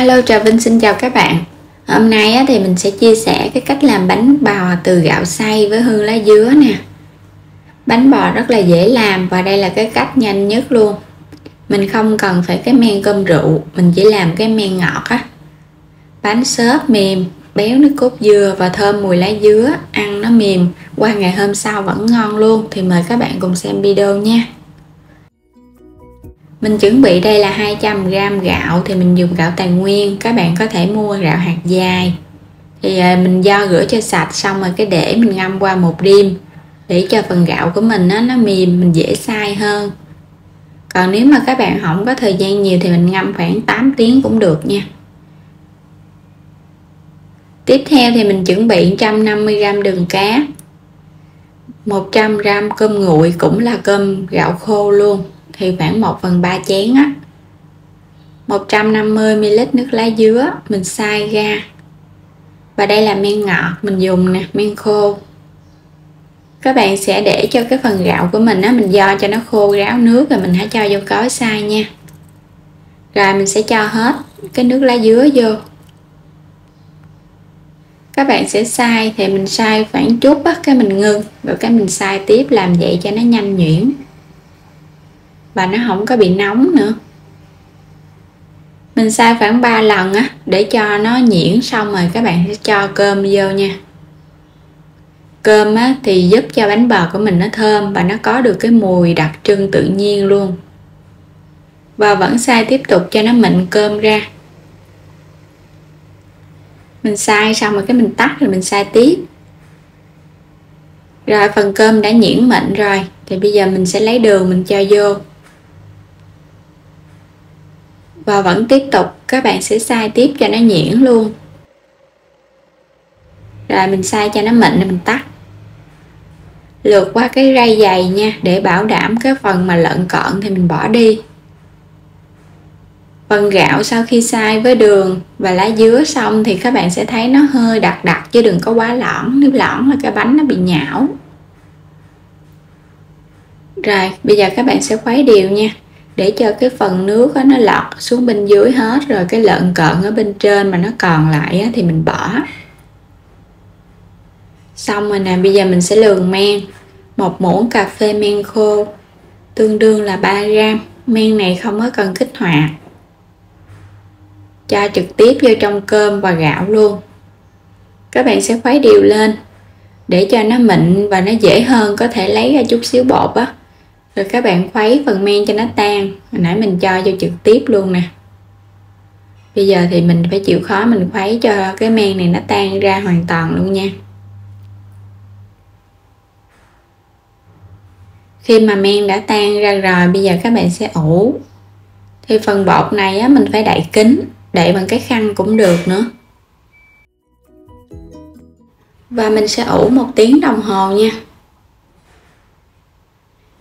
Alo Trà Vinh xin chào các bạn. Hôm nay thì mình sẽ chia sẻ cái cách làm bánh bò từ gạo xay với hương lá dứa nè. Bánh bò rất là dễ làm và đây là cái cách nhanh nhất luôn. Mình không cần phải cái men cơm rượu, mình chỉ làm cái men ngọt á. Bánh xốp mềm, béo nước cốt dừa và thơm mùi lá dứa, ăn nó mềm, qua ngày hôm sau vẫn ngon luôn. Thì mời các bạn cùng xem video nha. Mình chuẩn bị đây là 200g gạo, thì mình dùng gạo tài nguyên, các bạn có thể mua gạo hạt dài. Thì mình do rửa cho sạch xong rồi cái để mình ngâm qua một đêm để cho phần gạo của mình nó mềm, mình dễ xay hơn. Còn nếu mà các bạn không có thời gian nhiều thì mình ngâm khoảng 8 tiếng cũng được nha. Tiếp theo thì mình chuẩn bị 150g đường cát, 100g cơm nguội cũng là cơm gạo khô luôn, thì khoảng 1/3 chén á, 150ml nước lá dứa mình xay ra. Và đây là men ngọt mình dùng nè, men khô. Các bạn sẽ để cho cái phần gạo của mình á, mình do cho nó khô ráo nước rồi mình hãy cho vô cối xay nha. Rồi mình sẽ cho hết cái nước lá dứa vô. Các bạn sẽ xay thì mình xay khoảng chút á, cái mình ngưng rồi cái mình xay tiếp, làm vậy cho nó nhanh nhuyễn và nó không có bị nóng nữa. Mình xay khoảng 3 lần á để cho nó nhuyễn, xong rồi các bạn sẽ cho cơm vô nha. Cơm á thì giúp cho bánh bò của mình nó thơm và nó có được cái mùi đặc trưng tự nhiên luôn. Và vẫn xay tiếp tục cho nó mịn cơm ra. Mình xay xong rồi cái mình tắt rồi mình xay tiếp. Rồi phần cơm đã nhuyễn mịn rồi thì bây giờ mình sẽ lấy đường mình cho vô. Và vẫn tiếp tục các bạn sẽ xay tiếp cho nó nhuyễn luôn. Rồi mình xay cho nó mịn rồi mình tắt. Lượt qua cái rây dày nha, để bảo đảm cái phần mà lợn cợn thì mình bỏ đi. Phần gạo sau khi xay với đường và lá dứa xong thì các bạn sẽ thấy nó hơi đặc đặc chứ đừng có quá lõng, nếu lõng là cái bánh nó bị nhão. Rồi bây giờ các bạn sẽ khuấy đều nha, để cho cái phần nước nó lọt xuống bên dưới hết, rồi cái lợn cợn ở bên trên mà nó còn lại á, thì mình bỏ. Xong rồi nè, bây giờ mình sẽ lường men. 1 muỗng cà phê men khô tương đương là 3g. Men này không có cần kích hoạt, cho trực tiếp vô trong cơm và gạo luôn. Các bạn sẽ khuấy đều lên để cho nó mịn và nó dễ hơn. Có thể lấy ra chút xíu bột á, rồi các bạn khuấy phần men cho nó tan. Hồi nãy mình cho vô trực tiếp luôn nè. Bây giờ thì mình phải chịu khó mình khuấy cho cái men này nó tan ra hoàn toàn luôn nha. Khi mà men đã tan ra rồi, bây giờ các bạn sẽ ủ. Thì phần bột này á, mình phải đậy kín, đậy bằng cái khăn cũng được nữa. Và mình sẽ ủ 1 tiếng đồng hồ nha.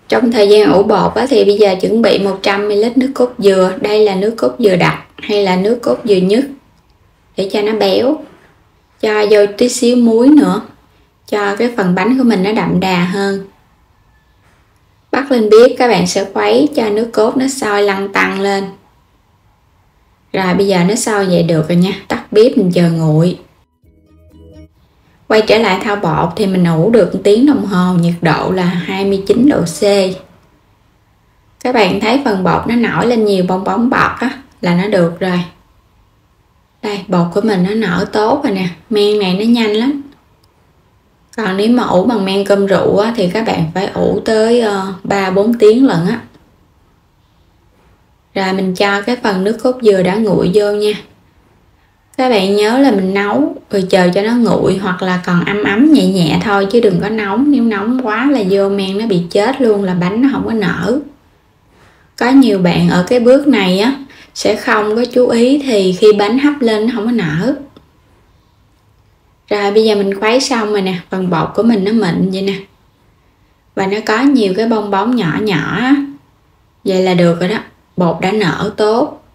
Trong thời gian ủ bột á, thì bây giờ chuẩn bị 100ml nước cốt dừa. Đây là nước cốt dừa đặc hay là nước cốt dừa nhất, để cho nó béo. Cho vô tí xíu muối nữa, cho cái phần bánh của mình nó đậm đà hơn. Bắt lên bếp, các bạn sẽ khuấy cho nước cốt nó sôi lăn tăn lên. Rồi bây giờ nó sôi vậy được rồi nha. Tắt bếp mình chờ nguội. Quay trở lại thao bột thì mình ủ được 1 tiếng đồng hồ, nhiệt độ là 29 độ C. Các bạn thấy phần bột nó nổi lên nhiều bong bóng bọt á, là nó được rồi. Đây, bột của mình nó nở tốt rồi nè, men này nó nhanh lắm. Còn nếu mà ủ bằng men cơm rượu á, thì các bạn phải ủ tới 3-4 tiếng lận á. Rồi mình cho cái phần nước cốt dừa đã nguội vô nha. Các bạn nhớ là mình nấu rồi chờ cho nó nguội, hoặc là còn ấm ấm nhẹ nhẹ thôi chứ đừng có nóng. Nếu nóng quá là vô men nó bị chết luôn, là bánh nó không có nở. Có nhiều bạn ở cái bước này á sẽ không có chú ý, thì khi bánh hấp lên nó không có nở. Rồi bây giờ mình khuấy xong rồi nè, phần bột của mình nó mịn vậy nè. Và nó có nhiều cái bong bóng nhỏ nhỏ á. Vậy là được rồi đó, bột đã nở tốt.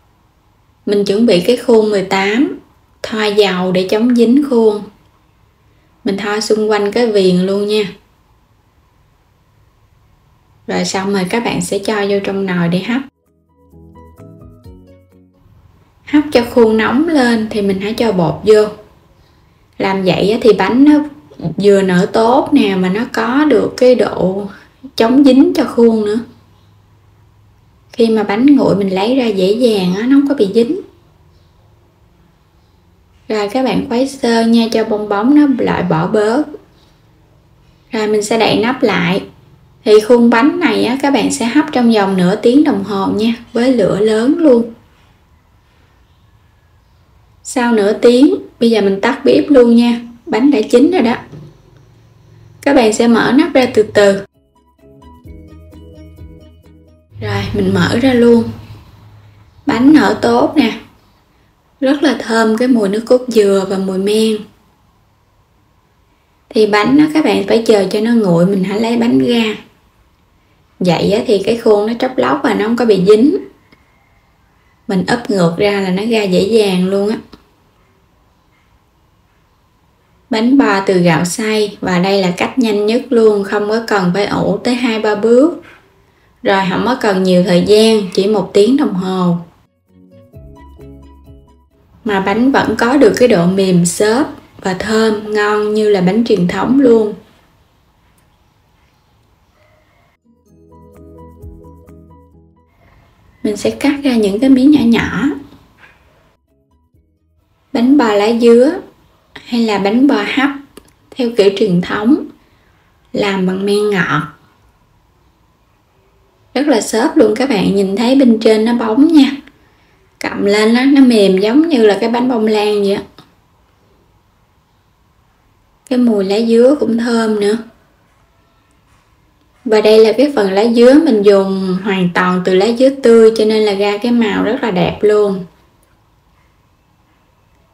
Mình chuẩn bị cái khuôn 18, thoa dầu để chống dính khuôn. Mình thoa xung quanh cái viền luôn nha. Rồi xong rồi các bạn sẽ cho vô trong nồi để hấp. hấp cho khuôn nóng lên thì mình hãy cho bột vô. Làm vậy thì bánh nó vừa nở tốt nè, mà nó có được cái độ chống dính cho khuôn nữa. Khi mà bánh nguội mình lấy ra dễ dàng, nó không có bị dính. Rồi các bạn khuấy sơ nha, cho bong bóng nó loại bỏ bớt. Rồi mình sẽ đậy nắp lại. Thì khuôn bánh này á, các bạn sẽ hấp trong vòng nửa tiếng đồng hồ nha, với lửa lớn luôn. Sau nửa tiếng, bây giờ mình tắt bếp luôn nha, bánh đã chín rồi đó. Các bạn sẽ mở nắp ra từ từ. Rồi mình mở ra luôn. Bánh nở tốt nè, rất là thơm cái mùi nước cốt dừa và mùi men. Thì bánh đó, các bạn phải chờ cho nó nguội mình hãy lấy bánh ra. Vậy thì cái khuôn nó tróc lóc và nó không có bị dính. Mình úp ngược ra là nó ra dễ dàng luôn á. Bánh bò từ gạo xay, và đây là cách nhanh nhất luôn, không có cần phải ủ tới 2-3 bước. Rồi không có cần nhiều thời gian, chỉ 1 tiếng đồng hồ. Mà bánh vẫn có được cái độ mềm xốp và thơm, ngon như là bánh truyền thống luôn. Mình sẽ cắt ra những cái miếng nhỏ nhỏ. Bánh bò lá dứa hay là bánh bò hấp theo kiểu truyền thống, làm bằng men ngọt, rất là xốp luôn. Các bạn nhìn thấy bên trên nó bóng nha, cầm lên nó mềm giống như là cái bánh bông lan vậy á. Cái mùi lá dứa cũng thơm nữa. Và đây là cái phần lá dứa mình dùng hoàn toàn từ lá dứa tươi, cho nên là ra cái màu rất là đẹp luôn.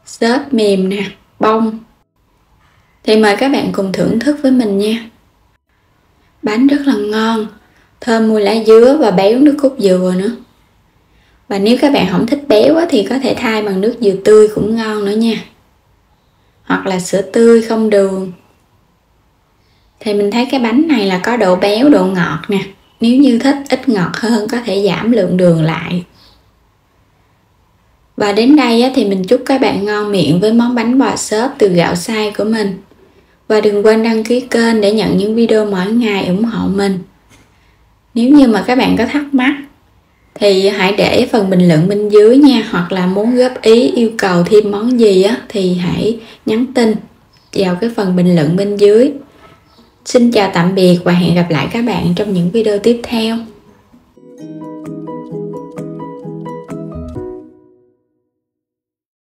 Xốp mềm nè, bông. Thì mời các bạn cùng thưởng thức với mình nha. Bánh rất là ngon, thơm mùi lá dứa và béo nước cốt dừa nữa. Và nếu các bạn không thích béo thì có thể thay bằng nước dừa tươi cũng ngon nữa nha, hoặc là sữa tươi không đường. Thì mình thấy cái bánh này là có độ béo, độ ngọt nè. Nếu như thích ít ngọt hơn có thể giảm lượng đường lại. Và đến đây thì mình chúc các bạn ngon miệng với món bánh bò xốp từ gạo xay của mình. Và đừng quên đăng ký kênh để nhận những video mỗi ngày ủng hộ mình. Nếu như mà các bạn có thắc mắc thì hãy để phần bình luận bên dưới nha, hoặc là muốn góp ý yêu cầu thêm món gì thì hãy nhắn tin vào cái phần bình luận bên dưới. Xin chào tạm biệt và hẹn gặp lại các bạn trong những video tiếp theo.